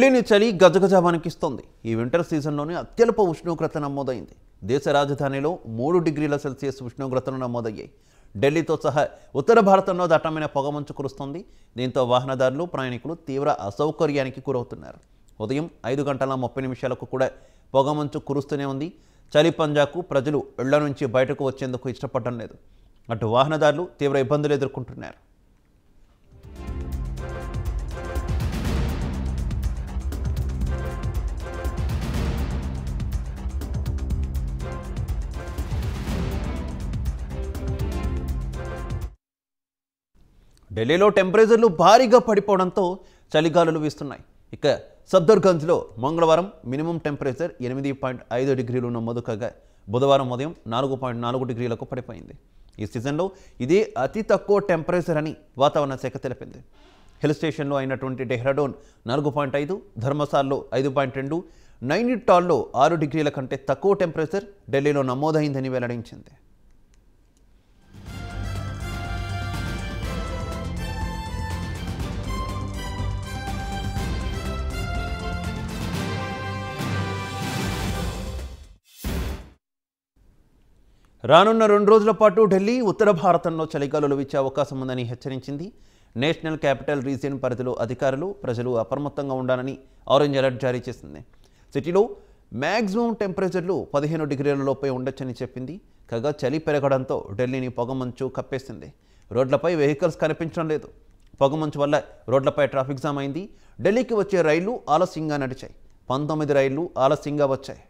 ఢిల్లీని చలి గజగజ వణికిస్తోంది। ఈ వింటర్ సీజన్లోనే అత్యల్ప ఉష్ణోగ్రత నమోదైంది। దేశ రాజధానిలో 3 డిగ్రీల సెల్సియస్ ఉష్ణోగ్రతలు నమోదయ్యాయి। ఢిల్లీతో సహా ఉత్తర భారతంలో దట్టమైన పొగమంచు కురుస్తోంది। దీంతో వాహనదారులు, ప్రయాణికులు తీవ్ర అసౌకర్యానికి గురవుతున్నారు। ఉదయం 5:30 కూడా పొగమంచు కురుస్తూనే ఉంది। చలి పంజాకు ప్రజలు ఇళ్ల నుంచి బయటకు వచ్చేందుకు ఇష్టపడడం లేదు। అటు వాహనదారులు తీవ్ర ఇబ్బందులు ఎదుర్కొంటున్నారు। ఢిల్లీలో టెంపరేచర్లు భారీగా పడిపోవడంతో చలిగాలులు వీస్తున్నాయి। ఇక సఫ్దర్గంజ్లో మంగళవారం మినిమం టెంపరేచర్ 8.5 డిగ్రీలు నమోదు కాగా బుధవారం ఉదయం 4.4 డిగ్రీలకు పడిపోయింది। ఈ సీజన్లో ఇదే అతి తక్కువ టెంపరేచర్ అని వాతావరణ శాఖ తెలిపింది। హిల్ స్టేషన్లో అయినటువంటి డెహ్రాడూన్ 4.5, ధర్మసాల్లో 5.2, నైనిటాల్లో 6 డిగ్రీల కంటే తక్కువ టెంపరేచర్ ఢిల్లీలో నమోదైందని వెల్లడించింది। రానున్న 2 రోజుల పాటు ఢిల్లీ ఉత్తర భారతంలో చలిగాలులు వీచే అవకాశం ఉందని హెచ్చరించింది। నేషనల్ క్యాపిటల్ రీజియన్ పరిధిలో అధికారులు, ప్రజలు అప్రమత్తంగా ఉండాలని ఆరెంజ్ అలర్ట్ జారీ చేసింది। సిటీలో మ్యాక్సిమం టెంపరేచర్లు 15 డిగ్రీలలోపే ఉండొచ్చని చెప్పింది। కాగా చలి పెరగడంతో ఢిల్లీని పొగమంచు కప్పేసింది। రోడ్లపై వెహికల్స్ కనిపించడం లేదు। పొగమంచు వల్ల రోడ్లపై ట్రాఫిక్ జామ్ అయింది। ఢిల్లీకి వచ్చే రైళ్లు ఆలస్యంగా నడిచాయి। 19 రైళ్లు ఆలస్యంగా వచ్చాయి।